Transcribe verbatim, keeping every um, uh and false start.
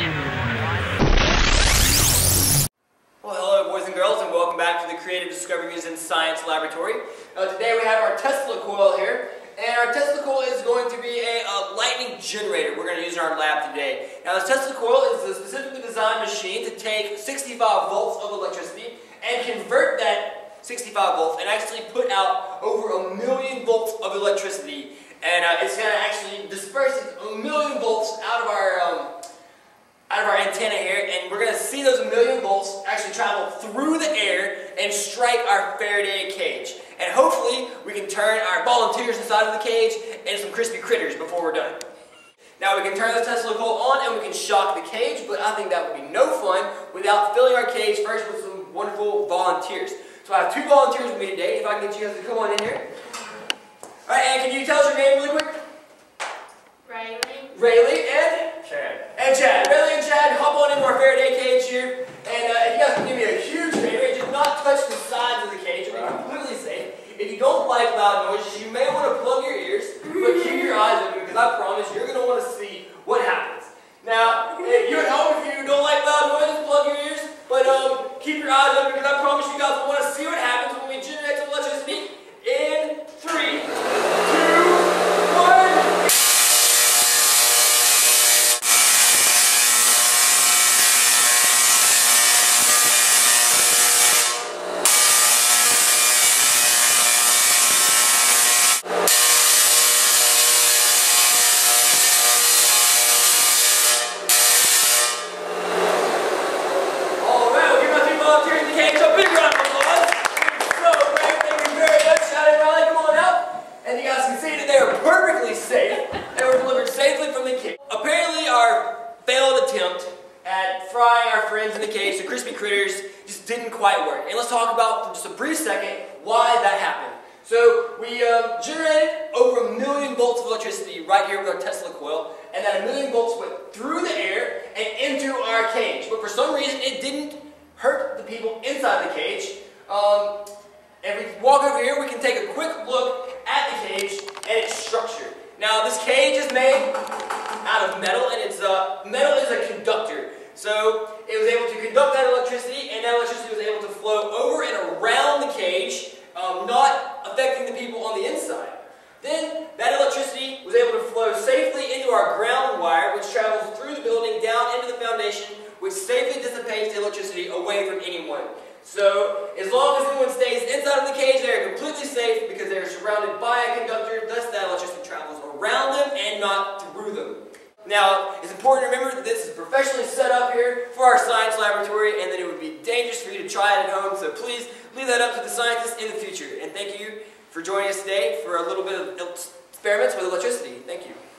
Well, hello boys and girls, and welcome back to the Creative Discovery Museum Science Laboratory. Uh, today we have our Tesla coil here, and our Tesla coil is going to be a, a lightning generator we're going to use in our lab today. Now, this Tesla coil is a specifically designed machine to take sixty-five volts of electricity and convert that sixty-five volts and actually put out over a million volts of electricity. And uh, it's going to actually disperse a million volts out of our um, out of our antenna here, and we're going to see those million volts actually travel through the air and strike our Faraday cage. And hopefully we can turn our volunteers inside of the cage and some crispy critters before we're done. Now, we can turn the Tesla coil on and we can shock the cage, but I think that would be no fun without filling our cage first with some wonderful volunteers. So I have two volunteers with me today. If I can get you guys to come on in here. Alright, and can you tell us your name really quick? Rayleigh. Rayleigh and? Chad. And Chad. Rayleigh and Chad, hop on into our Faraday cage here. And uh, if you guys can give me a huge favor, and just not touch the sides of the cage, it'll be completely safe. If you don't like loud noises, you may want to plug your ears, but keep your eyes open, because I promise you're going to want to see what happens. Now, if you're at home, if you don't like loud noises, plug your ears, but um, keep your eyes open, because I promise you guys will want to see what happens when we generate some electricity in three. Friends in the cage, the crispy critters, just didn't quite work. And let's talk about, for just a brief second, why that happened. So we uh, generated over a million volts of electricity right here with our Tesla coil, and that a million volts went through the air and into our cage. But for some reason, it didn't hurt the people inside the cage. Um, and we walk over here, we can take a quick look at the cage and its structure. Now, this cage is made out of metal, and it's uh, metal is a conductor. So it was able to conduct that electricity, and that electricity was able to flow over and around the cage, um, not affecting the people on the inside. Then that electricity was able to flow safely into our ground wire, which travels through the building down into the foundation, which safely dissipates the electricity away from anyone. So as long as anyone stays inside of the cage, they are completely safe because they are surrounded by a conductor, thus that electricity travels around them and not through them. Now, it's important to remember that this is professionally set up here for our science laboratory, and that it would be dangerous for you to try it at home, so please leave that up to the scientists in the future. And thank you for joining us today for a little bit of experiments with electricity. Thank you.